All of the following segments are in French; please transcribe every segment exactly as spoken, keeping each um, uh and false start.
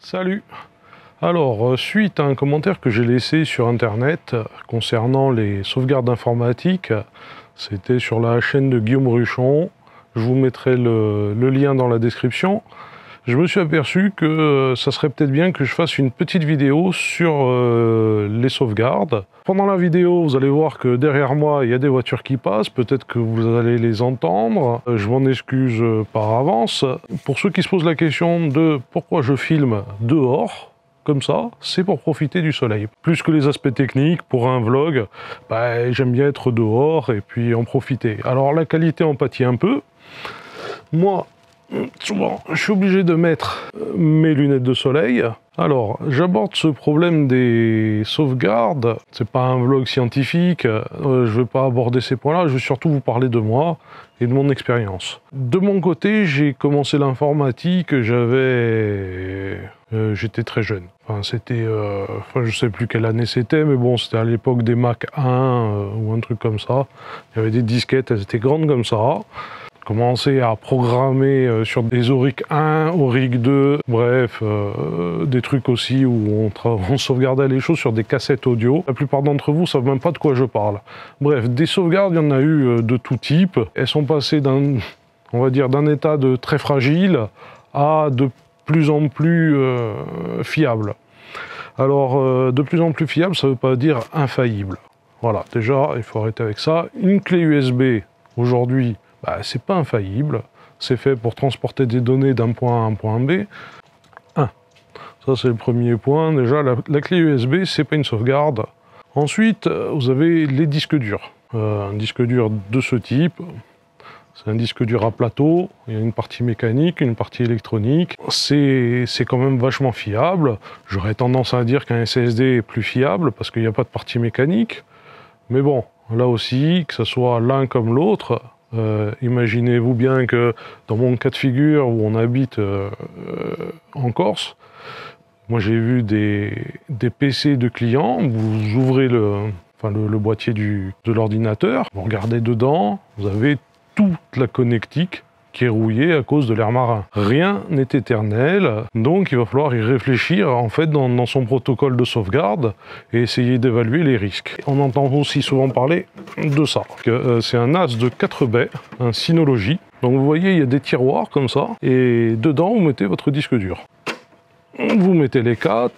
Salut. Alors, suite à un commentaire que j'ai laissé sur Internet concernant les sauvegardes informatiques, c'était sur la chaîne de Guillaume Ruchon, je vous mettrai le, le lien dans la description, je me suis aperçu que ça serait peut-être bien que je fasse une petite vidéo sur euh, les sauvegardes. Pendant la vidéo, vous allez voir que derrière moi, il y a des voitures qui passent, peut-être que vous allez les entendre, je m'en excuse par avance. Pour ceux qui se posent la question de pourquoi je filme dehors, comme ça, c'est pour profiter du soleil. Plus que les aspects techniques, pour un vlog, bah, j'aime bien être dehors et puis en profiter. Alors la qualité en pâtit un peu. Moi, souvent, je suis obligé de mettre mes lunettes de soleil. Alors, j'aborde ce problème des sauvegardes. C'est pas un vlog scientifique, euh, je vais pas aborder ces points-là, je vais surtout vous parler de moi et de mon expérience. De mon côté, j'ai commencé l'informatique, j'avais... Euh, j'étais très jeune. Enfin, c'était... Euh, enfin, je sais plus quelle année c'était, mais bon, c'était à l'époque des Mac un euh, ou un truc comme ça. Il y avait des disquettes, elles étaient grandes comme ça. J'ai commencé à programmer euh, sur des Oric un, Oric deux, bref, euh, des trucs aussi où on, on sauvegardait les choses sur des cassettes audio. La plupart d'entre vous ne savent même pas de quoi je parle. Bref, des sauvegardes, il y en a eu euh, de tout type. Elles sont passées d'un, on va dire, d'un état de très fragile à de plus en plus euh, fiable. Alors, euh, de plus en plus fiable, ça ne veut pas dire infaillible. Voilà, déjà, il faut arrêter avec ça. Une clé U S B, aujourd'hui, bah, c'est pas infaillible. C'est fait pour transporter des données d'un point A à un point B. Un. Ça, c'est le premier point. Déjà, la, la clé U S B, c'est pas une sauvegarde. Ensuite, vous avez les disques durs. Euh, un disque dur de ce type... C'est un disque dur à plateau, il y a une partie mécanique, une partie électronique. C'est quand même vachement fiable. J'aurais tendance à dire qu'un S S D est plus fiable parce qu'il n'y a pas de partie mécanique. Mais bon, là aussi, que ce soit l'un comme l'autre, euh, imaginez-vous bien que dans mon cas de figure où on habite euh, en Corse, moi j'ai vu des, des P C de clients, vous ouvrez le, enfin le, le boîtier du, de l'ordinateur, vous regardez dedans, vous avez toute la connectique qui est rouillée à cause de l'air marin. Rien n'est éternel, donc il va falloir y réfléchir en fait dans, dans son protocole de sauvegarde et essayer d'évaluer les risques. On entend aussi souvent parler de ça. Euh, C'est un N A S de quatre baies, un Synology. Donc vous voyez, il y a des tiroirs comme ça, et dedans vous mettez votre disque dur. Vous mettez les quatre,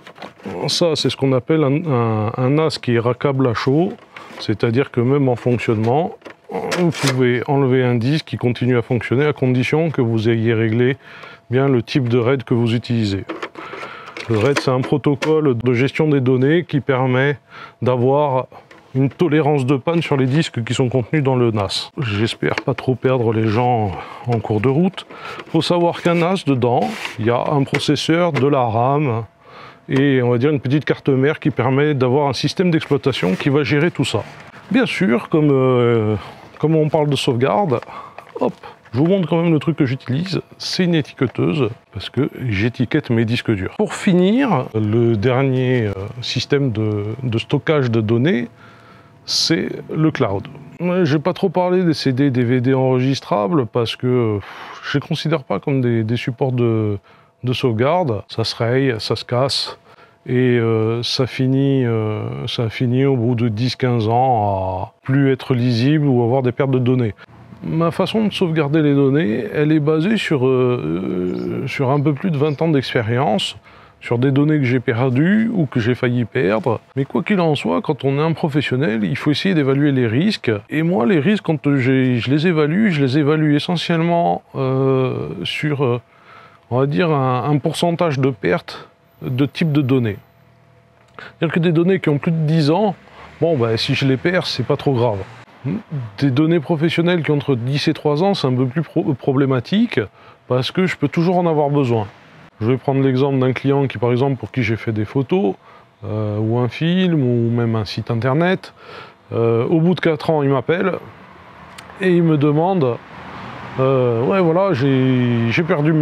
ça c'est ce qu'on appelle un, un, un N A S qui est rackable à chaud, c'est-à-dire que même en fonctionnement, vous pouvez enlever un disque qui continue à fonctionner à condition que vous ayez réglé bien le type de RAID que vous utilisez. Le RAID, c'est un protocole de gestion des données qui permet d'avoir une tolérance de panne sur les disques qui sont contenus dans le N A S. J'espère pas trop perdre les gens en cours de route. Il faut savoir qu'un N A S, dedans, il y a un processeur, de la RAM et on va dire une petite carte mère qui permet d'avoir un système d'exploitation qui va gérer tout ça. Bien sûr, comme... Euh, Comme on parle de sauvegarde, hop, je vous montre quand même le truc que j'utilise, c'est une étiqueteuse, parce que j'étiquette mes disques durs. Pour finir, le dernier système de, de stockage de données, c'est le cloud. J'ai pas trop parlé des C D, D V D enregistrables, parce que pff, je les considère pas comme des, des supports de, de sauvegarde. Ça se raye, ça se casse, et euh, ça finit euh, ça finit au bout de dix quinze ans à plus être lisible ou avoir des pertes de données. Ma façon de sauvegarder les données, elle est basée sur, euh, sur un peu plus de vingt ans d'expérience, sur des données que j'ai perdues ou que j'ai failli perdre. Mais quoi qu'il en soit, quand on est un professionnel, il faut essayer d'évaluer les risques. Et moi, les risques, quand je les évalue, je les évalue essentiellement euh, sur, euh, on va dire, un, un pourcentage de pertes de type de données. C'est-à-dire que des données qui ont plus de dix ans, bon, ben, si je les perds, c'est pas trop grave. Des données professionnelles qui ont entre dix et trois ans, c'est un peu plus pro problématique, parce que je peux toujours en avoir besoin. Je vais prendre l'exemple d'un client qui, par exemple, pour qui j'ai fait des photos, euh, ou un film, ou même un site internet. Euh, au bout de quatre ans, il m'appelle, et il me demande, euh, ouais, voilà, j'ai perdu,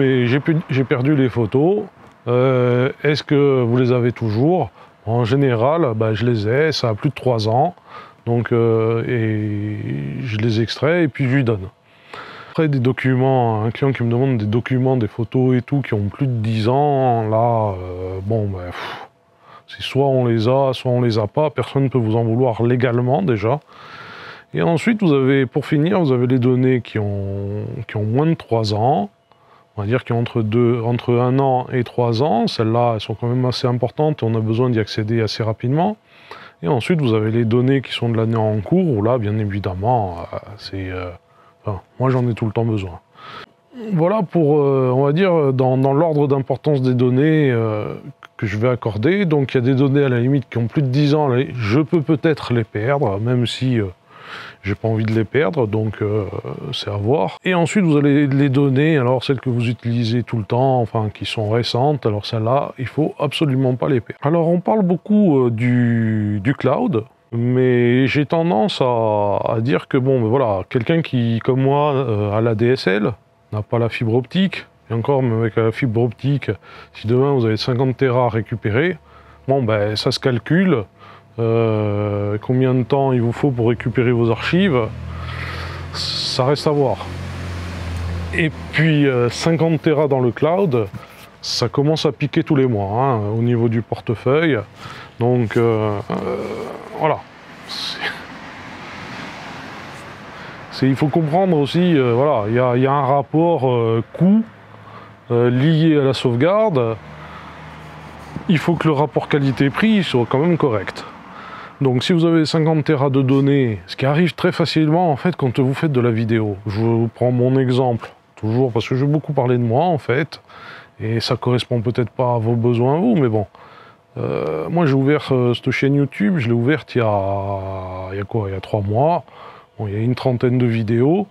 perdu les photos, Euh, est-ce que vous les avez toujours? En général, bah, je les ai, ça a plus de trois ans, donc euh, et je les extrais et puis je lui donne. après des documents, un client qui me demande des documents, des photos et tout, qui ont plus de dix ans, là, euh, bon, ben, pff, c'est soit on les a, soit on les a pas, personne ne peut vous en vouloir légalement déjà. Et ensuite, vous avez, pour finir, vous avez les données qui ont, qui ont moins de trois ans, on va dire qui ont entre, deux, entre un an et trois ans, celles-là, elles sont quand même assez importantes, on a besoin d'y accéder assez rapidement. Et ensuite, vous avez les données qui sont de l'année en cours, où là, bien évidemment, c'est... Euh, enfin, moi, j'en ai tout le temps besoin. Voilà pour, euh, on va dire, dans, dans l'ordre d'importance des données euh, que je vais accorder. Donc, il y a des données, à la limite, qui ont plus de dix ans. Je peux peut-être les perdre, même si... Euh, j'ai pas envie de les perdre, donc euh, c'est à voir. Et ensuite, vous allez les donner, alors celles que vous utilisez tout le temps, enfin qui sont récentes, alors celles-là, il faut absolument pas les perdre. Alors, on parle beaucoup euh, du, du cloud, mais j'ai tendance à, à dire que, bon, ben voilà, quelqu'un qui, comme moi, euh, a la D S L, n'a pas la fibre optique, et encore, mais avec la fibre optique, si demain vous avez cinquante téras à récupérer, bon, ben ça se calcule. Euh, combien de temps il vous faut pour récupérer vos archives, ça reste à voir. Et puis euh, cinquante téras dans le cloud, ça commence à piquer tous les mois, hein, au niveau du portefeuille. Donc euh, euh, voilà. C'est, il faut comprendre aussi, euh, voilà, il y a, y a un rapport euh, coût euh, lié à la sauvegarde. Il faut que le rapport qualité-prix soit quand même correct. Donc si vous avez cinquante téras de données, ce qui arrive très facilement en fait quand vous faites de la vidéo, je vous prends mon exemple, toujours parce que j'ai beaucoup parlé de moi en fait, et ça correspond peut-être pas à vos besoins vous, mais bon. Euh, moi j'ai ouvert euh, cette chaîne YouTube, je l'ai ouverte il y a, il y a quoi, il y a trois mois, bon, il y a une trentaine de vidéos,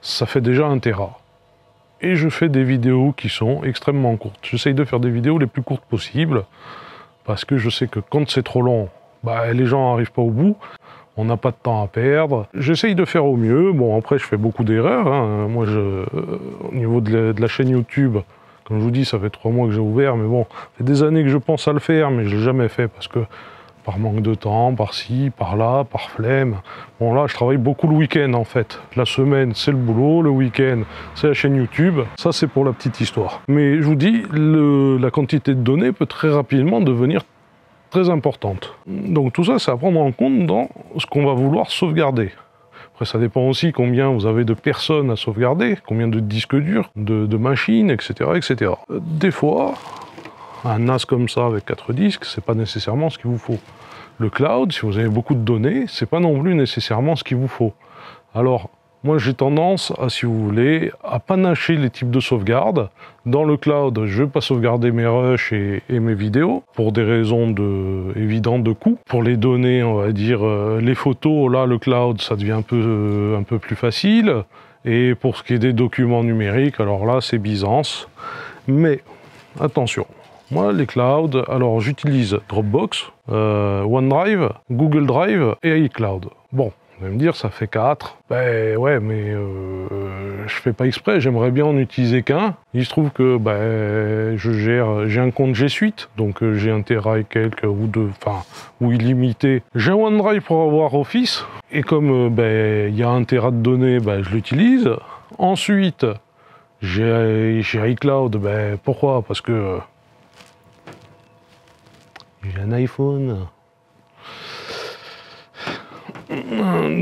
ça fait déjà un téra. Et je fais des vidéos qui sont extrêmement courtes. J'essaye de faire des vidéos les plus courtes possibles, parce que je sais que quand c'est trop long, bah, les gens n'arrivent pas au bout, on n'a pas de temps à perdre. J'essaye de faire au mieux, bon après je fais beaucoup d'erreurs, hein. Moi je, euh, au niveau de la, de la chaîne YouTube, comme je vous dis ça fait trois mois que j'ai ouvert, mais bon, ça fait des années que je pense à le faire, mais je ne l'ai jamais fait parce que par manque de temps, par ci, par là, par flemme, bon là je travaille beaucoup le week-end en fait, la semaine c'est le boulot, le week-end c'est la chaîne YouTube, ça c'est pour la petite histoire. Mais je vous dis, le, la quantité de données peut très rapidement devenir très importante. Donc tout ça, c'est à prendre en compte dans ce qu'on va vouloir sauvegarder. Après, ça dépend aussi combien vous avez de personnes à sauvegarder, combien de disques durs, de, de machines, et cetera, et cetera. Des fois, un N A S comme ça avec quatre disques, c'est pas nécessairement ce qu'il vous faut. Le cloud, si vous avez beaucoup de données, c'est pas non plus nécessairement ce qu'il vous faut. Alors, moi, j'ai tendance à, si vous voulez, à panacher les types de sauvegarde. Dans le cloud, je ne vais pas sauvegarder mes rushs et, et mes vidéos, pour des raisons de, évidentes de coût. Pour les données, on va dire, euh, les photos, là, le cloud, ça devient un peu, euh, un peu plus facile. Et pour ce qui est des documents numériques, alors là, c'est Byzance. Mais, attention, moi, les clouds, alors j'utilise Dropbox, euh, OneDrive, Google Drive et iCloud. Bon. Vous allez me dire, ça fait quatre. Ben ouais, mais euh, je fais pas exprès, j'aimerais bien en utiliser qu'un. Il se trouve que ben, je gère, j'ai un compte G Suite, donc euh, j'ai un téra et quelques, ou deux, enfin, ou illimité. J'ai un OneDrive pour avoir Office, et comme euh, ben, y a un téra de données, ben, je l'utilise. Ensuite, j'ai iCloud, ben pourquoi? Parce que euh, j'ai un iPhone.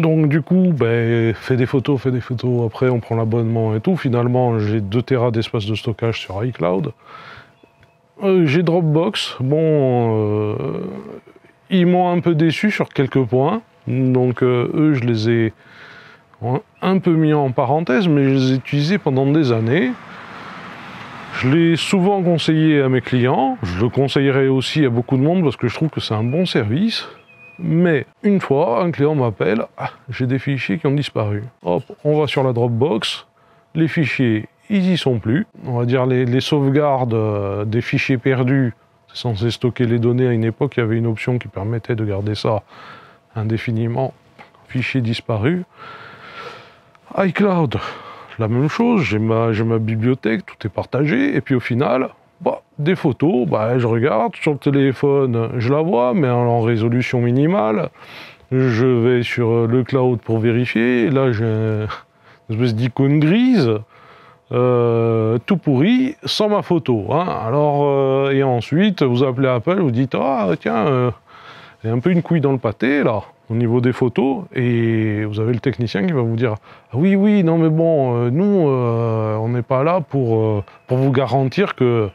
Donc du coup, ben, fais des photos, fais des photos, après on prend l'abonnement et tout. Finalement, j'ai deux téras d'espace de stockage sur iCloud. Euh, j'ai Dropbox, bon, euh, ils m'ont un peu déçu sur quelques points. Donc euh, eux, je les ai un peu mis en parenthèse, mais je les ai utilisés pendant des années. Je l'ai souvent conseillé à mes clients, je le conseillerais aussi à beaucoup de monde parce que je trouve que c'est un bon service. Mais une fois, un client m'appelle, ah, j'ai des fichiers qui ont disparu. Hop, on va sur la Dropbox, les fichiers, ils y sont plus. On va dire les, les sauvegardes euh, des fichiers perdus, c'est censé stocker les données. À une époque, il y avait une option qui permettait de garder ça indéfiniment. Fichiers disparus. iCloud, la même chose, j'ai ma, j'ai ma bibliothèque, tout est partagé, et puis au final... Bah, des photos, bah, je regarde, sur le téléphone, je la vois, mais en résolution minimale. Je vais sur le cloud pour vérifier, et là j'ai une espèce d'icône grise, euh, tout pourri, sans ma photo. Hein. Alors, euh, et ensuite, vous appelez Apple, vous dites « Ah, tiens, euh, il y a un peu une couille dans le pâté, là, au niveau des photos », et vous avez le technicien qui va vous dire « Ah oui, oui, non, mais bon, euh, nous, euh, on n'est pas là pour, euh, pour vous garantir que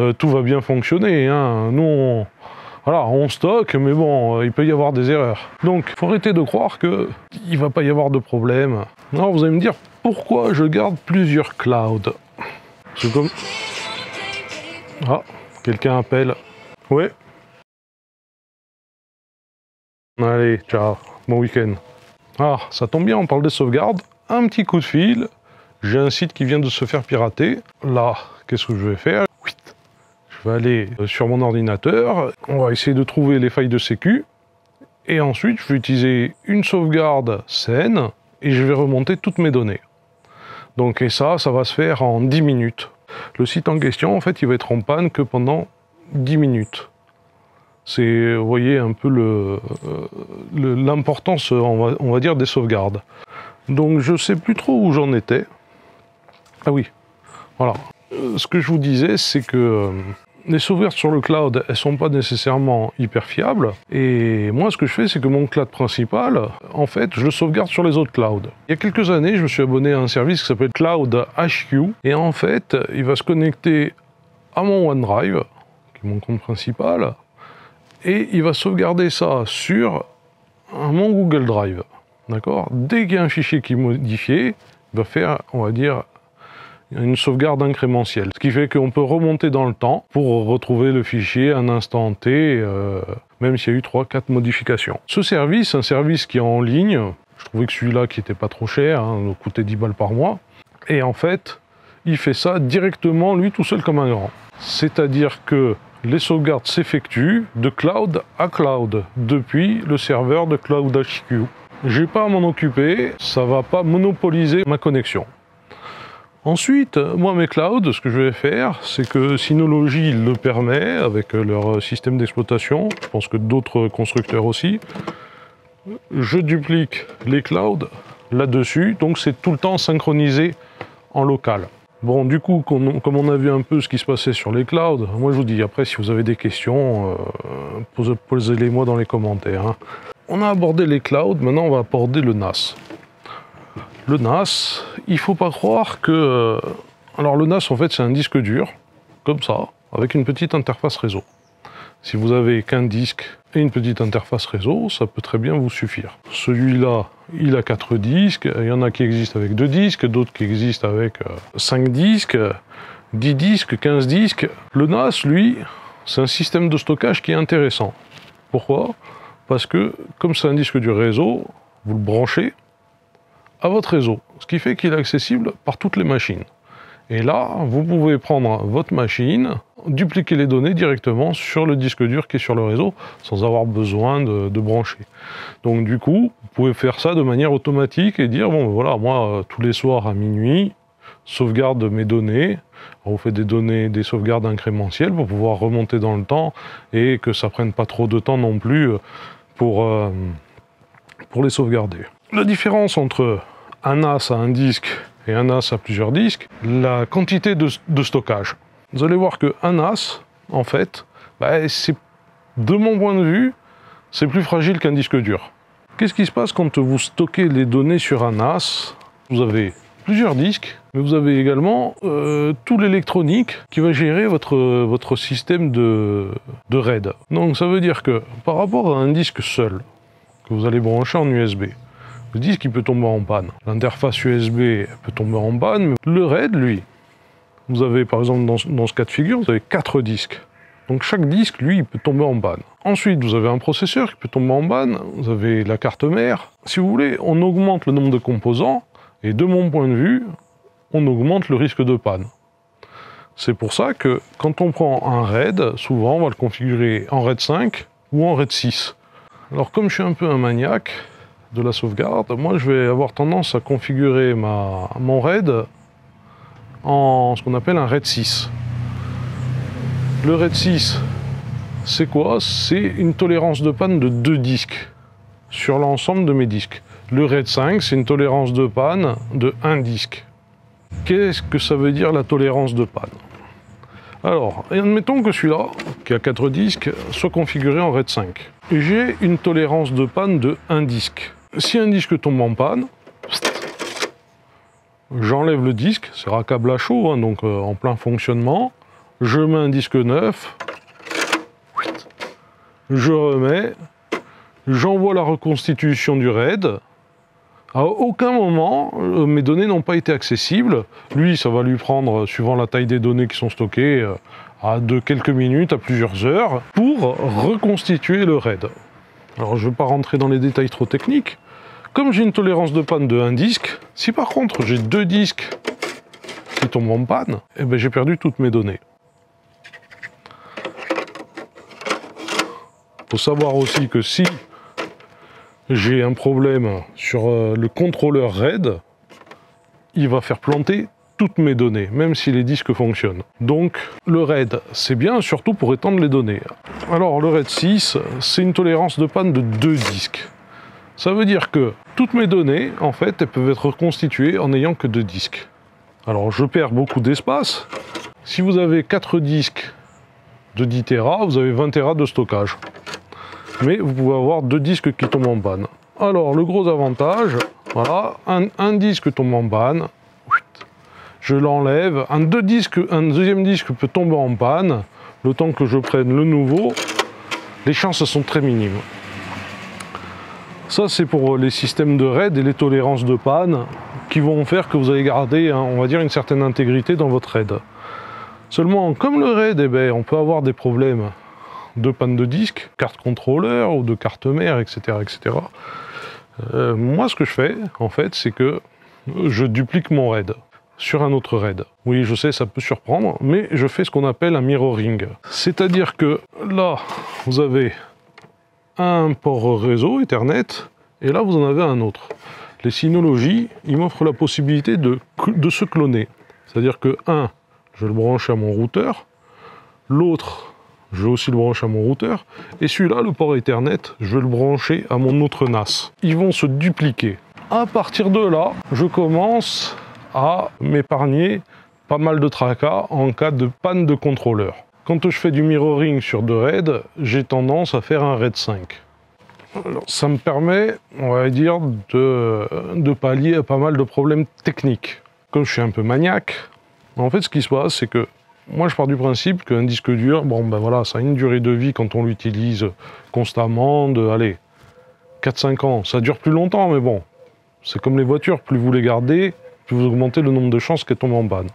euh, tout va bien fonctionner. Hein. Nous, on... Voilà, on stocke, mais bon, il peut y avoir des erreurs. Donc, il faut arrêter de croire qu'il ne va pas y avoir de problème. Alors, vous allez me dire, pourquoi je garde plusieurs clouds? C'est comme... Ah, quelqu'un appelle. Ouais. Allez, ciao, bon week-end. Ah, ça tombe bien, on parle des sauvegardes. Un petit coup de fil. J'ai un site qui vient de se faire pirater. Là, qu'est-ce que je vais faire? Je vais aller sur mon ordinateur, on va essayer de trouver les failles de sécu, et ensuite je vais utiliser une sauvegarde saine, et je vais remonter toutes mes données. Donc, et ça, ça va se faire en dix minutes. Le site en question, en fait, il va être en panne que pendant dix minutes. C'est, vous voyez, un peu le, le, l'importance, on va, on va dire, des sauvegardes. Donc, je ne sais plus trop où j'en étais. Ah oui, voilà. Ce que je vous disais, c'est que... les sauvegardes sur le cloud, elles sont pas nécessairement hyper fiables. Et moi, ce que je fais, c'est que mon cloud principal, en fait, je le sauvegarde sur les autres clouds. Il y a quelques années, je me suis abonné à un service qui s'appelle Cloud H Q. Et en fait, il va se connecter à mon OneDrive, qui est mon compte principal, et il va sauvegarder ça sur mon Google Drive. D'accord? Dès qu'il y a un fichier qui est modifié, il va faire, on va dire... une sauvegarde incrémentielle, ce qui fait qu'on peut remonter dans le temps pour retrouver le fichier à un instant T, euh, même s'il y a eu trois quatre modifications. Ce service, un service qui est en ligne, je trouvais que celui-là qui n'était pas trop cher, hein, coûtait dix balles par mois, et en fait, il fait ça directement, lui, tout seul comme un grand. C'est-à-dire que les sauvegardes s'effectuent de cloud à cloud, depuis le serveur de Cloud H Q. Je n'ai pas à m'en occuper, ça ne va pas monopoliser ma connexion. Ensuite, moi, mes clouds, ce que je vais faire, c'est que Synology le permet avec leur système d'exploitation. Je pense que d'autres constructeurs aussi. Je duplique les clouds là-dessus, donc c'est tout le temps synchronisé en local. Bon, du coup, comme on a vu un peu ce qui se passait sur les clouds, moi, je vous dis, après, si vous avez des questions, euh, posez-les-moi dans les commentaires. Hein. On a abordé les clouds, maintenant, on va aborder le N A S. Le N A S, il ne faut pas croire que... Alors le N A S, en fait, c'est un disque dur, comme ça, avec une petite interface réseau. Si vous n'avez qu'un disque et une petite interface réseau, ça peut très bien vous suffire. Celui-là, il a quatre disques, il y en a qui existent avec deux disques, d'autres qui existent avec cinq disques, dix disques, quinze disques. Le N A S, lui, c'est un système de stockage qui est intéressant. Pourquoi? Parce que, comme c'est un disque dur réseau, vous le branchez à votre réseau, ce qui fait qu'il est accessible par toutes les machines. Et là, vous pouvez prendre votre machine, dupliquer les données directement sur le disque dur qui est sur le réseau, sans avoir besoin de, de brancher. Donc du coup, vous pouvez faire ça de manière automatique et dire, bon ben voilà, moi, tous les soirs à minuit, sauvegarde mes données. Alors, vous faites des données, des sauvegardes incrémentielles pour pouvoir remonter dans le temps et que ça prenne pas trop de temps non plus pour, euh, pour les sauvegarder. La différence entre un N A S à un disque et un N A S à plusieurs disques, la quantité de, de stockage. Vous allez voir qu'un N A S, en fait, bah, c'est, de mon point de vue, c'est plus fragile qu'un disque dur. Qu'est-ce qui se passe quand vous stockez les données sur un N A S? Vous avez plusieurs disques, mais vous avez également euh, tout l'électronique qui va gérer votre, votre système de, de RAID. Donc ça veut dire que par rapport à un disque seul, que vous allez brancher en U S B, le disque, il peut tomber en panne. L'interface U S B peut tomber en panne, mais le RAID, lui, vous avez, par exemple, dans, dans ce cas de figure, vous avez quatre disques. Donc chaque disque, lui, il peut tomber en panne. Ensuite, vous avez un processeur qui peut tomber en panne, vous avez la carte mère. Si vous voulez, on augmente le nombre de composants, et de mon point de vue, on augmente le risque de panne. C'est pour ça que, quand on prend un RAID, souvent, on va le configurer en RAID cinq ou en RAID six. Alors, comme je suis un peu un maniaque de la sauvegarde, moi je vais avoir tendance à configurer ma, mon RAID en ce qu'on appelle un RAID six. Le RAID six, c'est quoi? C'est une tolérance de panne de deux disques. sur l'ensemble de mes disques. Le RAID cinq, c'est une tolérance de panne de un disque. Qu'est-ce que ça veut dire la tolérance de panne? Alors, admettons que celui-là, qui a quatre disques, soit configuré en RAID cinq. J'ai une tolérance de panne de un disque. Si un disque tombe en panne, j'enlève le disque, c'est raccable à chaud, hein, donc euh, en plein fonctionnement. Je mets un disque neuf, je remets, j'envoie la reconstitution du RAID. À aucun moment, euh, mes données n'ont pas été accessibles. Lui, ça va lui prendre, suivant la taille des données qui sont stockées, euh, à de quelques minutes à plusieurs heures, pour reconstituer le RAID. Alors, je ne vais pas rentrer dans les détails trop techniques. Comme j'ai une tolérance de panne de un disque, si par contre j'ai deux disques qui tombent en panne, eh ben, j'ai perdu toutes mes données. Il faut savoir aussi que si j'ai un problème sur le contrôleur RAID, il va faire planter toutes mes données, même si les disques fonctionnent. Donc le RAID, c'est bien, surtout pour étendre les données. Alors le RAID six, c'est une tolérance de panne de deux disques. Ça veut dire que toutes mes données, en fait, elles peuvent être reconstituées en n'ayant que deux disques. Alors je perds beaucoup d'espace. Si vous avez quatre disques de dix téra, vous avez vingt téra de stockage. Mais vous pouvez avoir deux disques qui tombent en panne. Alors le gros avantage, voilà, un, un disque tombe en panne, je l'enlève, un, deux disques, un deuxième disque peut tomber en panne, le temps que je prenne le nouveau, les chances sont très minimes. Ça c'est pour les systèmes de RAID et les tolérances de panne qui vont faire que vous allez garder, hein, on va dire, une certaine intégrité dans votre RAID. Seulement, comme le RAID, eh ben, on peut avoir des problèmes de panne de disque, carte contrôleur ou de carte mère, et cetera et cetera. Euh, moi, ce que je fais, en fait, c'est que je duplique mon RAID sur un autre RAID. Oui, je sais, ça peut surprendre, mais je fais ce qu'on appelle un mirroring. C'est-à-dire que là, vous avez un port réseau Ethernet, et là, vous en avez un autre. Les Synology, ils m'offrent la possibilité de, de se cloner. C'est-à-dire que, un, je le branche à mon routeur, l'autre, je vais aussi le brancher à mon routeur, et celui-là, le port Ethernet, je vais le brancher à mon autre N A S. Ils vont se dupliquer. À partir de là, je commence à m'épargner pas mal de tracas en cas de panne de contrôleur. Quand je fais du mirroring sur deux RAID, j'ai tendance à faire un RAID cinq. Alors, ça me permet, on va dire, de, de pallier à pas mal de problèmes techniques. Comme je suis un peu maniaque, en fait, ce qui se passe, c'est que moi, je pars du principe qu'un disque dur, bon, ben voilà, ça a une durée de vie quand on l'utilise constamment de, allez, quatre cinq ans. Ça dure plus longtemps, mais bon, c'est comme les voitures, plus vous les gardez, plus vous augmentez le nombre de chances qu'elles tombent en panne.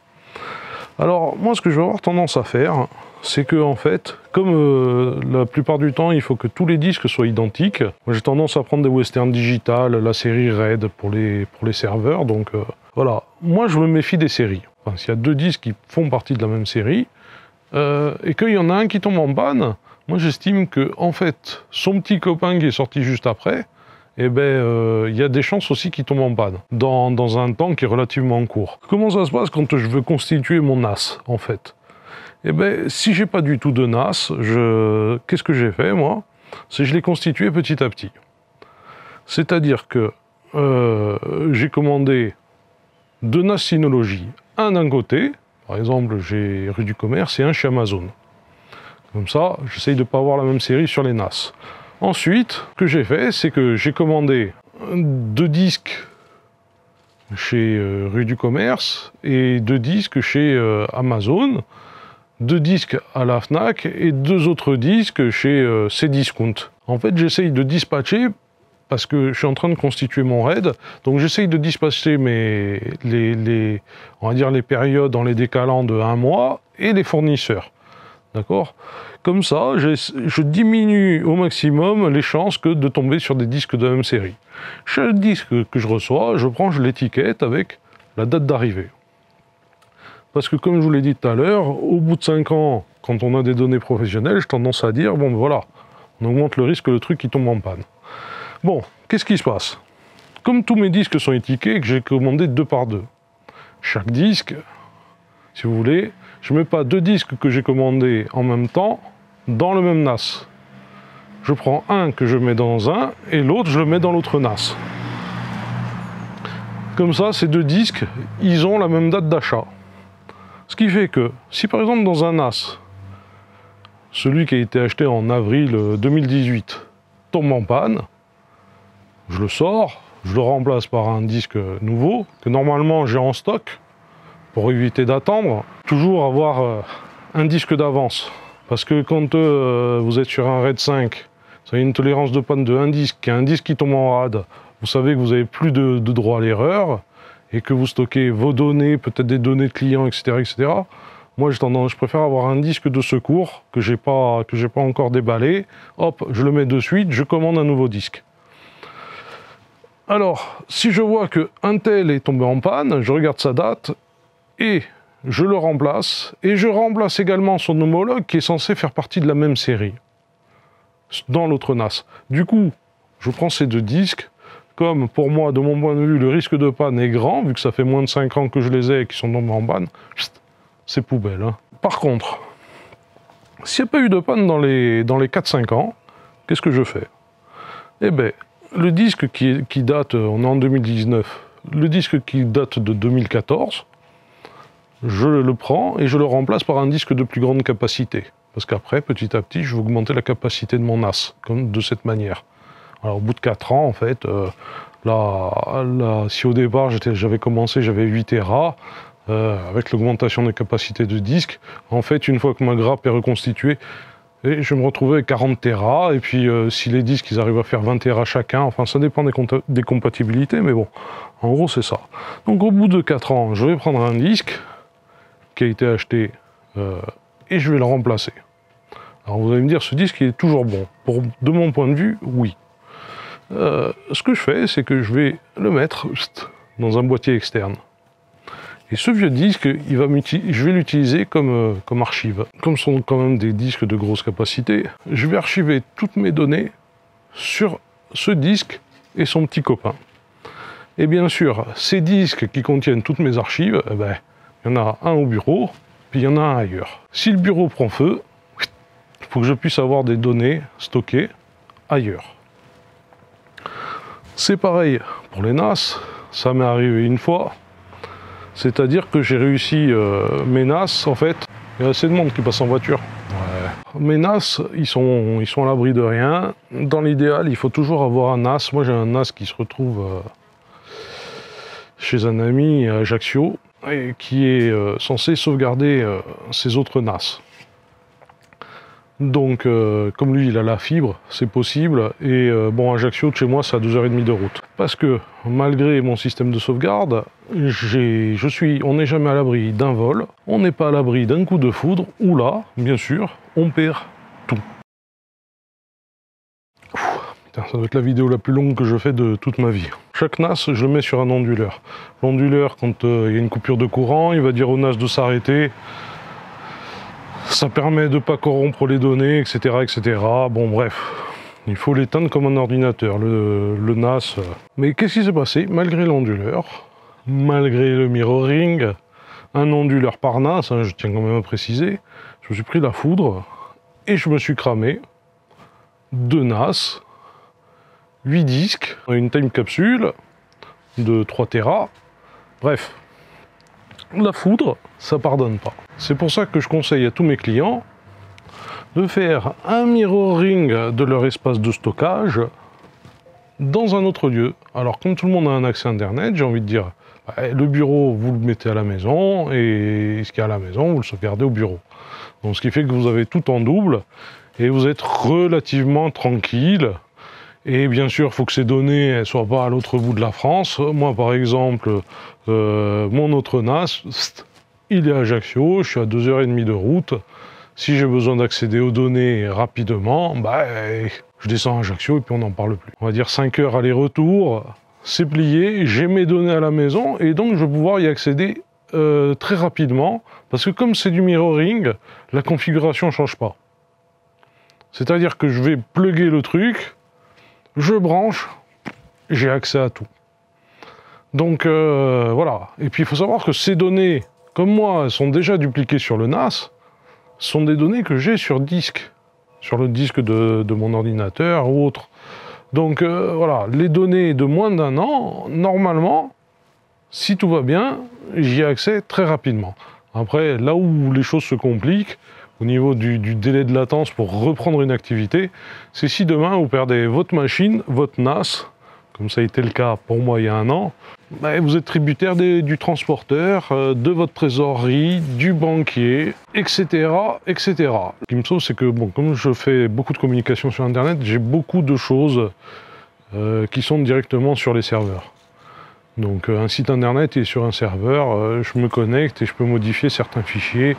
Alors, moi, ce que je vais avoir tendance à faire, c'est que, en fait, comme euh, la plupart du temps, il faut que tous les disques soient identiques, moi, j'ai tendance à prendre des Western Digital, la série RAID pour les, pour les serveurs, donc euh, voilà. Moi, je me méfie des séries. Enfin, s'il y a deux disques qui font partie de la même série, euh, et qu'il y en a un qui tombe en panne, moi j'estime que, en fait, son petit copain qui est sorti juste après, eh ben, euh, y a des chances aussi qu'il tombe en panne, dans, dans un temps qui est relativement court. Comment ça se passe quand je veux constituer mon N A S, en fait? Eh ben, si j'ai pas du tout de N A S, je... qu'est-ce que j'ai fait, moi? C'est que je l'ai constitué petit à petit. C'est-à-dire que euh, j'ai commandé deux N A S Synology, un d'un côté, par exemple j'ai Rue du Commerce, et un chez Amazon. Comme ça, j'essaye de ne pas avoir la même série sur les N A S. Ensuite, ce que j'ai fait, c'est que j'ai commandé deux disques chez euh, Rue du Commerce, et deux disques chez euh, Amazon, deux disques à la FNAC, et deux autres disques chez euh, Cdiscount. En fait, j'essaye de dispatcher, parce que je suis en train de constituer mon RAID, donc j'essaye de dispatcher mes, les, les, on va dire les périodes en les décalant de un mois et les fournisseurs. D'accord? Comme ça, je diminue au maximum les chances que de tomber sur des disques de même série. Chaque disque que je reçois, je prends l'étiquette avec la date d'arrivée. Parce que comme je vous l'ai dit tout à l'heure, au bout de cinq ans, quand on a des données professionnelles, j'ai tendance à dire, bon voilà, on augmente le risque que le truc qui tombe en panne. Bon, qu'est-ce qui se passe? Comme tous mes disques sont étiquetés et que j'ai commandé deux par deux, chaque disque, si vous voulez, je ne mets pas deux disques que j'ai commandés en même temps dans le même N A S. je prends un que je mets dans un et l'autre je le mets dans l'autre N A S. Comme ça, ces deux disques, ils ont la même date d'achat. Ce qui fait que, si par exemple dans un N A S, celui qui a été acheté en avril deux mille dix-huit tombe en panne, je le sors, je le remplace par un disque nouveau, que normalement j'ai en stock, pour éviter d'attendre, toujours avoir un disque d'avance. Parce que quand euh, vous êtes sur un RAID cinq, vous avez une tolérance de panne de un disque, et un disque qui tombe en rade, vous savez que vous n'avez plus de, de droit à l'erreur, et que vous stockez vos données, peut-être des données de clients, et cetera et cetera. Moi, je, tendance, je préfère avoir un disque de secours que je n'ai pas, que j'ai pas encore déballé. Hop, je le mets de suite, je commande un nouveau disque. Alors, si je vois qu'un tel est tombé en panne, je regarde sa date, et je le remplace, et je remplace également son homologue qui est censé faire partie de la même série, dans l'autre N A S. Du coup, je prends ces deux disques, comme pour moi, de mon point de vue, le risque de panne est grand, vu que ça fait moins de cinq ans que je les ai et qu'ils sont tombés en panne, c'est poubelle. Hein. Par contre, s'il n'y a pas eu de panne dans les, dans les quatre cinq ans, qu'est-ce que je fais? Eh bien, le disque qui, qui date, on est en deux mille dix-neuf, le disque qui date de deux mille quatorze, je le prends et je le remplace par un disque de plus grande capacité. Parce qu'après, petit à petit, je vais augmenter la capacité de mon N A S, comme de cette manière. Alors, au bout de quatre ans, en fait, euh, là, là, si au départ, j'avais commencé, j'avais huit téra, euh, avec l'augmentation des capacités de disque, en fait, une fois que ma grappe est reconstituée, et je me retrouvais avec quarante téra, et puis euh, si les disques, ils arrivent à faire vingt téra chacun, enfin, ça dépend des, des compatibilités, mais bon, en gros, c'est ça. Donc, au bout de quatre ans, je vais prendre un disque, qui a été acheté euh, et je vais le remplacer. Alors vous allez me dire, ce disque il est toujours bon. Pour, de mon point de vue, oui. Euh, ce que je fais, c'est que je vais le mettre dans un boîtier externe. Et ce vieux disque, il va je vais l'utiliser comme, euh, comme archive. Comme ce sont quand même des disques de grosse capacité, je vais archiver toutes mes données sur ce disque et son petit copain. Et bien sûr, ces disques qui contiennent toutes mes archives, eh ben, il y en a un au bureau, puis il y en a un ailleurs. Si le bureau prend feu, il faut que je puisse avoir des données stockées ailleurs. C'est pareil pour les N A S, ça m'est arrivé une fois. C'est-à-dire que j'ai réussi euh, mes N A S, en fait, il y a assez de monde qui passe en voiture. Ouais. Mes N A S, ils sont, ils sont à l'abri de rien. Dans l'idéal, il faut toujours avoir un N A S. Moi, j'ai un N A S qui se retrouve euh, chez un ami à Ajaccio. Et qui est euh, censé sauvegarder euh, ses autres N A S. Donc, euh, comme lui, il a la fibre, c'est possible. Et euh, bon, Ajaccio, de chez moi, c'est à deux heures trente de route. Parce que, malgré mon système de sauvegarde, j'ai, je suis, on n'est jamais à l'abri d'un vol, on n'est pas à l'abri d'un coup de foudre, où là, bien sûr, on perd tout. Ouf, putain, ça doit être la vidéo la plus longue que je fais de toute ma vie. Chaque N A S, je le mets sur un onduleur. L'onduleur, quand euh, il y a une coupure de courant, il va dire au N A S de s'arrêter. Ça permet de ne pas corrompre les données, et cetera, et cetera. Bon, bref, il faut l'éteindre comme un ordinateur, le, le N A S. Mais qu'est-ce qui s'est passé? Malgré l'onduleur, malgré le mirroring, un onduleur par N A S, hein, je tiens quand même à préciser, je me suis pris la foudre et je me suis cramé deux N A S. huit disques, une time capsule de trois téra, bref, la foudre, ça pardonne pas. C'est pour ça que je conseille à tous mes clients de faire un mirroring de leur espace de stockage dans un autre lieu. Alors comme tout le monde a un accès internet, j'ai envie de dire, le bureau, vous le mettez à la maison, et ce qui est à la maison, vous le sauvegardez au bureau. Donc ce qui fait que vous avez tout en double, et vous êtes relativement tranquille. Et bien sûr, il faut que ces données ne soient pas à l'autre bout de la France. Moi, par exemple, euh, mon autre N A S, il est à Ajaccio, je suis à deux heures trente de route. Si j'ai besoin d'accéder aux données rapidement, bah, je descends à Ajaccio et puis on n'en parle plus. On va dire cinq heures aller-retour, c'est plié, j'ai mes données à la maison et donc je vais pouvoir y accéder euh, très rapidement. Parce que comme c'est du mirroring, la configuration ne change pas. C'est-à-dire que je vais plugger le truc, je branche, j'ai accès à tout. Donc euh, voilà. Et puis il faut savoir que ces données, comme moi, elles sont déjà dupliquées sur le N A S, sont des données que j'ai sur disque, sur le disque de, de mon ordinateur ou autre. Donc euh, voilà, les données de moins d'un an, normalement, si tout va bien, j'y ai accès très rapidement. Après, là où les choses se compliquent, au niveau du, du délai de latence pour reprendre une activité, c'est si demain vous perdez votre machine, votre N A S, comme ça a été le cas pour moi il y a un an, bah, vous êtes tributaire des, du transporteur, euh, de votre trésorerie, du banquier, et cetera, et cetera. Ce qui me sauve, c'est que bon, comme je fais beaucoup de communication sur Internet, j'ai beaucoup de choses euh, qui sont directement sur les serveurs. Donc euh, un site Internet est sur un serveur, euh, je me connecte et je peux modifier certains fichiers,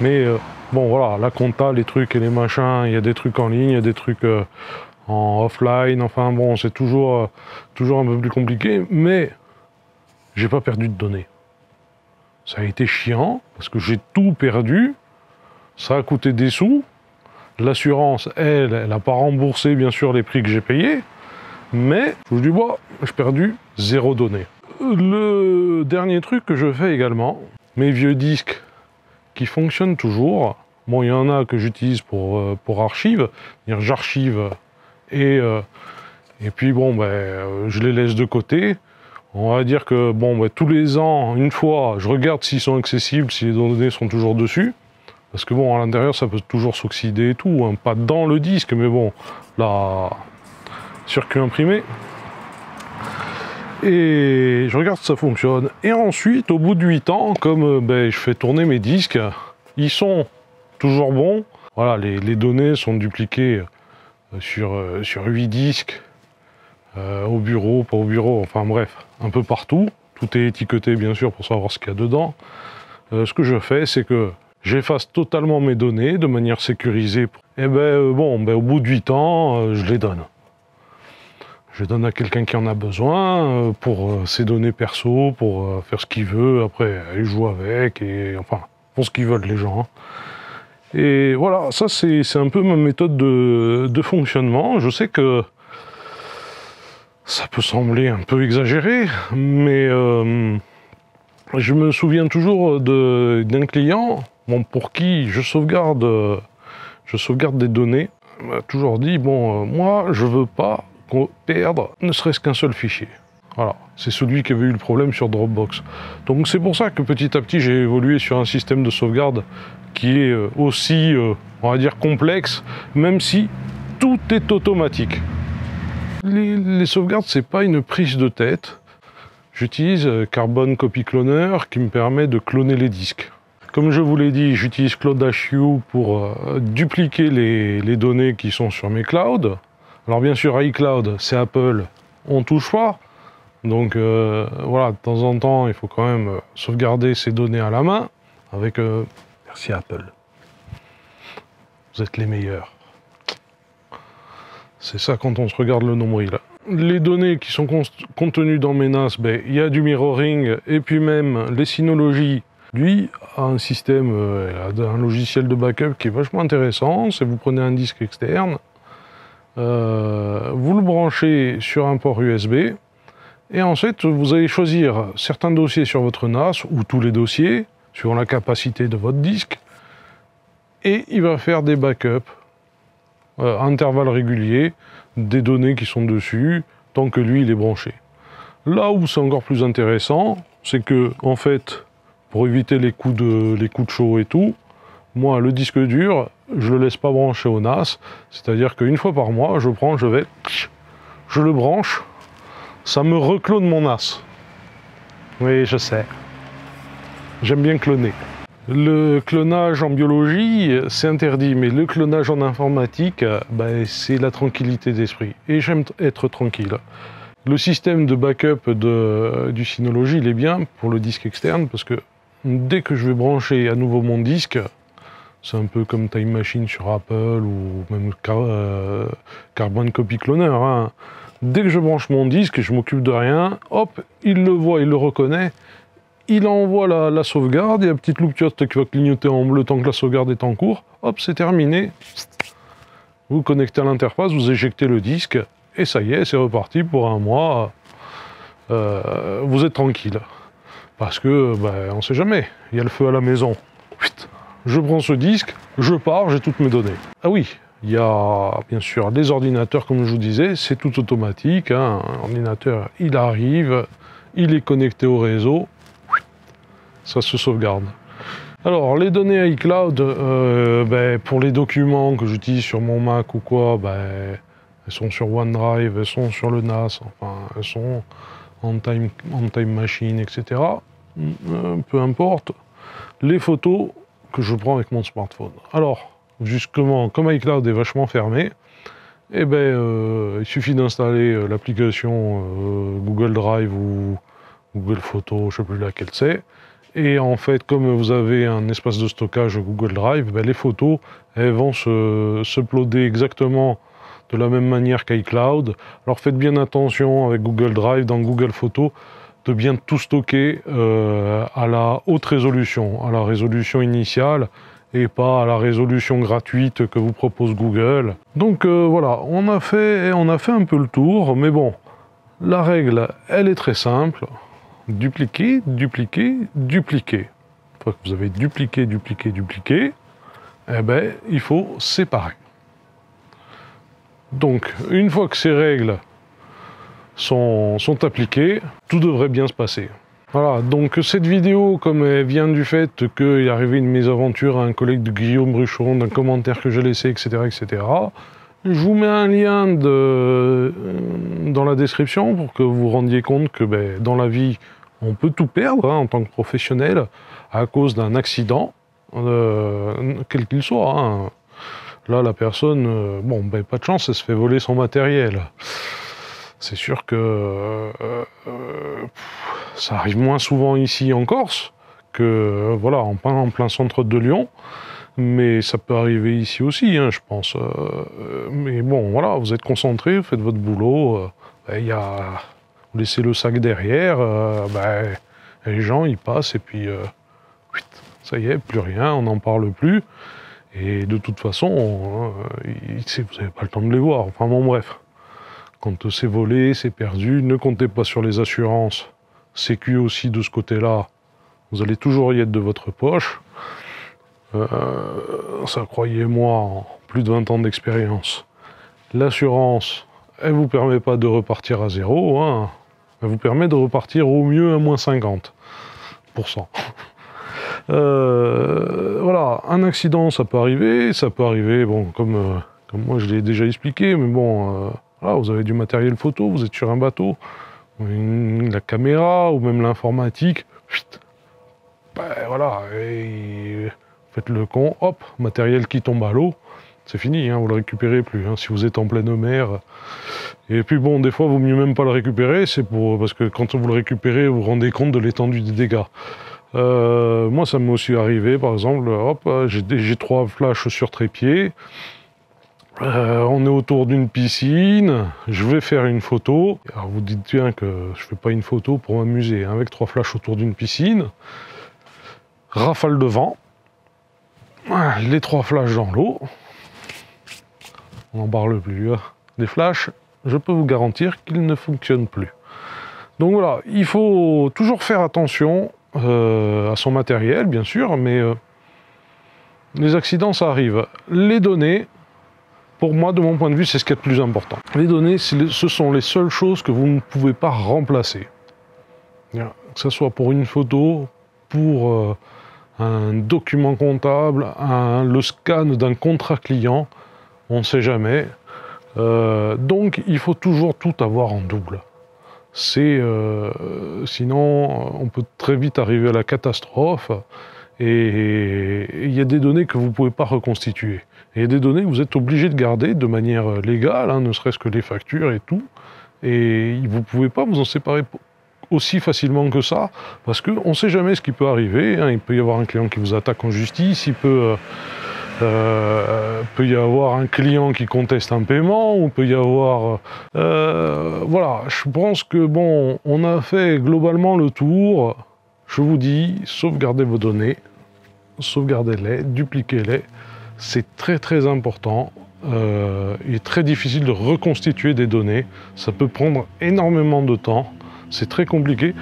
mais euh, bon voilà, la compta, les trucs et les machins, il y a des trucs en ligne, il y a des trucs... Euh, en offline, enfin bon, c'est toujours, euh, toujours un peu plus compliqué, mais j'ai pas perdu de données. Ça a été chiant, parce que j'ai tout perdu, ça a coûté des sous, l'assurance, elle, elle n'a pas remboursé, bien sûr, les prix que j'ai payés, mais, je dis, bah, j'ai perdu zéro données. Le dernier truc que je fais également, mes vieux disques qui fonctionnent toujours, bon, il y en a que j'utilise pour, euh, pour archive, c'est-à-dire j'archive... Et, euh, et puis bon, ben, euh, je les laisse de côté. On va dire que bon, ben, tous les ans, une fois, je regarde s'ils sont accessibles, si les données sont toujours dessus. Parce que bon, à l'intérieur, ça peut toujours s'oxyder et tout, hein, pas dans le disque, mais bon, là, circuit imprimé. Et je regarde si ça fonctionne. Et ensuite, au bout de huit ans, comme ben, je fais tourner mes disques, ils sont toujours bons. Voilà, les, les données sont dupliquées. Sur, euh, sur huit disques, euh, au bureau, pas au bureau, enfin bref, un peu partout. Tout est étiqueté, bien sûr, pour savoir ce qu'il y a dedans. Euh, ce que je fais, c'est que j'efface totalement mes données de manière sécurisée. Et ben euh, bon, ben, au bout de huit ans, euh, je les donne. Je les donne à quelqu'un qui en a besoin, euh, pour euh, ses données perso, pour euh, faire ce qu'il veut. Après, il joue avec, et enfin, pour ce qu'ils veulent les gens. Hein. Et voilà, ça c'est un peu ma méthode de, de fonctionnement. Je sais que ça peut sembler un peu exagéré, mais euh, je me souviens toujours d'un client bon, pour qui je sauvegarde, je sauvegarde des données. Il m'a toujours dit, bon, euh, moi je veux pas perdre ne serait-ce qu'un seul fichier. Voilà, c'est celui qui avait eu le problème sur Dropbox. Donc c'est pour ça que petit à petit j'ai évolué sur un système de sauvegarde qui est aussi, on va dire, complexe, même si tout est automatique. Les, les sauvegardes, c'est pas une prise de tête. J'utilise Carbon Copy Cloner qui me permet de cloner les disques. Comme je vous l'ai dit, j'utilise Cloud H Q pour euh, dupliquer les, les données qui sont sur mes clouds. Alors bien sûr, iCloud, c'est Apple, on touche pas. Donc euh, voilà, de temps en temps, il faut quand même sauvegarder ces données à la main avec... Euh, Merci Apple, vous êtes les meilleurs. C'est ça quand on se regarde le nombril. Les données qui sont contenues dans mes N A S, ben, y a du mirroring, et puis même les Synology, lui, a un système, euh, un logiciel de backup qui est vachement intéressant. C'est vous prenez un disque externe, euh, vous le branchez sur un port U S B, et ensuite vous allez choisir certains dossiers sur votre N A S, ou tous les dossiers, suivant la capacité de votre disque, et il va faire des backups euh, à intervalles réguliers des données qui sont dessus tant que lui il est branché. Là où c'est encore plus intéressant, c'est que en fait, pour éviter les coups de les coups de chaud et tout, moi le disque dur, je le laisse pas brancher au N A S, c'est-à-dire qu'une fois par mois, je prends, je vais, je le branche, ça me reclone mon N A S. Oui, je sais. J'aime bien cloner. Le clonage en biologie, c'est interdit, mais le clonage en informatique, ben, c'est la tranquillité d'esprit. Et j'aime être tranquille. Le système de backup de, du Synology, il est bien pour le disque externe, parce que dès que je vais brancher à nouveau mon disque, c'est un peu comme Time Machine sur Apple, ou même Car euh, Carbon Copy Cloner, hein. Dès que je branche mon disque, je m'occupe de rien, hop, il le voit, il le reconnaît, il envoie la, la sauvegarde, il y a une petite loupiote qui va clignoter en bleu tant que la sauvegarde est en cours, hop, c'est terminé. Vous connectez à l'interface, vous éjectez le disque, et ça y est, c'est reparti pour un mois. Euh, vous êtes tranquille. Parce que, ben, on ne sait jamais, il y a le feu à la maison. Je prends ce disque, je pars, j'ai toutes mes données. Ah oui, Il y a bien sûr les ordinateurs, comme je vous disais, c'est tout automatique. Hein. L'ordinateur, il arrive, il est connecté au réseau, ça se sauvegarde. Alors, les données iCloud, euh, ben, pour les documents que j'utilise sur mon Mac ou quoi, ben, elles sont sur OneDrive, elles sont sur le N A S, enfin, elles sont en Time, en time Machine, et cetera. Euh, peu importe. Les photos que je prends avec mon smartphone. Alors, justement, comme iCloud est vachement fermé, eh ben, euh, il suffit d'installer l'application euh, Google Drive ou Google Photos, je ne sais plus laquelle c'est. Et en fait, comme vous avez un espace de stockage Google Drive, ben, les photos elles vont se, se uploader exactement de la même manière qu'iCloud. Alors faites bien attention avec Google Drive, dans Google Photos, de bien tout stocker euh, à la haute résolution, à la résolution initiale, et pas à la résolution gratuite que vous propose Google. Donc euh, voilà, on a, fait, on a fait un peu le tour, mais bon, la règle, elle est très simple. Dupliquer, dupliquer, dupliquer. Une fois que vous avez dupliqué, dupliqué, dupliqué, eh ben, il faut séparer. Donc, une fois que ces règles sont, sont appliquées, tout devrait bien se passer. Voilà, donc cette vidéo, comme elle vient du fait qu'il est arrivé une mésaventure à un collègue de Guillaume Ruchon, d'un commentaire que j'ai laissé, et cetera, et cetera, je vous mets un lien de, dans la description pour que vous vous rendiez compte que ben, dans la vie, on peut tout perdre hein, en tant que professionnel à cause d'un accident, euh, quel qu'il soit. Hein. Là, la personne, euh, bon, ben, pas de chance, elle se fait voler son matériel. C'est sûr que euh, euh, ça arrive moins souvent ici en Corse que euh, voilà en plein, en plein centre de Lyon, mais ça peut arriver ici aussi, hein, je pense. Euh, mais bon, voilà, vous êtes concentré, faites votre boulot, euh, ben, y a, vous laissez le sac derrière, euh, ben, les gens ils passent et puis euh, ça y est, plus rien, on n'en parle plus. Et de toute façon, on, euh, vous n'avez pas le temps de les voir. Enfin bon, bref. Quand c'est volé, c'est perdu, ne comptez pas sur les assurances. Sécu aussi de ce côté-là, vous allez toujours y être de votre poche. Euh, ça, croyez-moi, en plus de vingt ans d'expérience. L'assurance, elle ne vous permet pas de repartir à zéro, hein. Elle vous permet de repartir au mieux à moins cinquante pour cent. Euh, voilà, un accident, ça peut arriver, ça peut arriver, bon, comme, euh, comme moi je l'ai déjà expliqué, mais bon... Euh, Voilà, vous avez du matériel photo, vous êtes sur un bateau, une, la caméra ou même l'informatique, ben voilà, et faites le con, hop, matériel qui tombe à l'eau, c'est fini, hein, vous ne le récupérez plus, hein, si vous êtes en pleine mer. Et puis bon, des fois, il vaut mieux même pas le récupérer, c'est pour parce que quand vous le récupérez, vous vous rendez compte de l'étendue des dégâts. Euh, moi, ça m'est aussi arrivé, par exemple, hop, j'ai trois flashs sur trépied, Euh, on est autour d'une piscine, je vais faire une photo. Alors vous dites bien que je ne fais pas une photo pour m'amuser, hein, avec trois flashs autour d'une piscine. Rafale de vent, les trois flashs dans l'eau. On n'en parle plus. Hein. Les flashs, je peux vous garantir qu'ils ne fonctionnent plus. Donc voilà, il faut toujours faire attention euh, à son matériel, bien sûr, mais euh, les accidents, ça arrive. Les données... Pour moi, de mon point de vue, c'est ce qui est le plus important. Les données, ce sont les seules choses que vous ne pouvez pas remplacer. Que ce soit pour une photo, pour un document comptable, un, le scan d'un contrat client, on ne sait jamais. Euh, donc, il faut toujours tout avoir en double. C'est, euh, sinon, on peut très vite arriver à la catastrophe. Et il y a des données que vous ne pouvez pas reconstituer. Il y a des données que vous êtes obligé de garder de manière légale, hein, ne serait-ce que les factures et tout. Et vous ne pouvez pas vous en séparer aussi facilement que ça, parce qu'on ne sait jamais ce qui peut arriver. Hein. Il peut y avoir un client qui vous attaque en justice, il peut, euh, peut y avoir un client qui conteste un paiement, ou peut y avoir... Euh, voilà, je pense que bon, on a fait globalement le tour. Je vous dis, sauvegardez vos données, sauvegardez-les, dupliquez-les. C'est très très important, euh, il est très difficile de reconstituer des données, ça peut prendre énormément de temps, c'est très compliqué.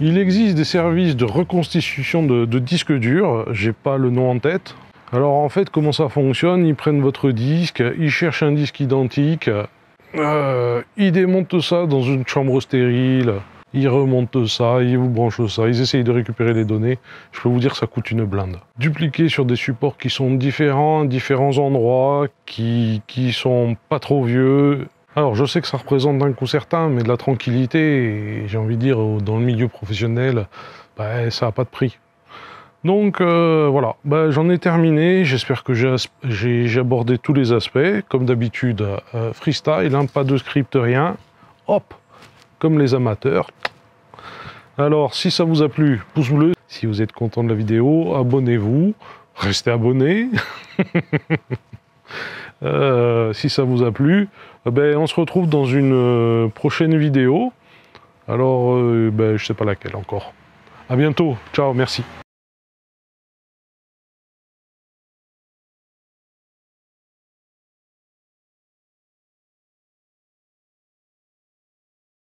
Il existe des services de reconstitution de, de disques durs, j'ai pas le nom en tête. Alors en fait, comment ça fonctionne? Ils prennent votre disque, ils cherchent un disque identique, euh, ils démontent ça dans une chambre stérile, ils remontent ça, ils vous branchent ça, ils essayent de récupérer les données. Je peux vous dire que ça coûte une blinde. Dupliquer sur des supports qui sont différents, différents endroits, qui, qui sont pas trop vieux. Alors je sais que ça représente un coût certain, mais de la tranquillité, j'ai envie de dire, dans le milieu professionnel, bah, ça n'a pas de prix. Donc euh, voilà, bah, j'en ai terminé, j'espère que j'ai abordé tous les aspects, comme d'habitude, euh, freestyle, hein, pas de script, rien, hop, comme les amateurs. Alors si ça vous a plu, pouce bleu, si vous êtes content de la vidéo, abonnez-vous, restez abonné. euh, si ça vous a plu, eh ben, on se retrouve dans une prochaine vidéo, alors euh, ben, je sais pas laquelle encore. À bientôt, ciao, merci.